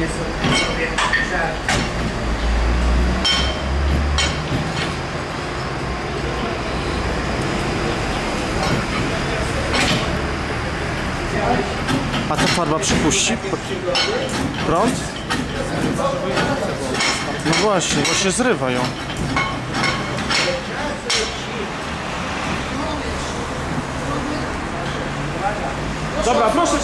nie są sobie żarty. A ta farba przypuści? Prąd? No właśnie, bo się zrywa ją. Dobra, proszę cię.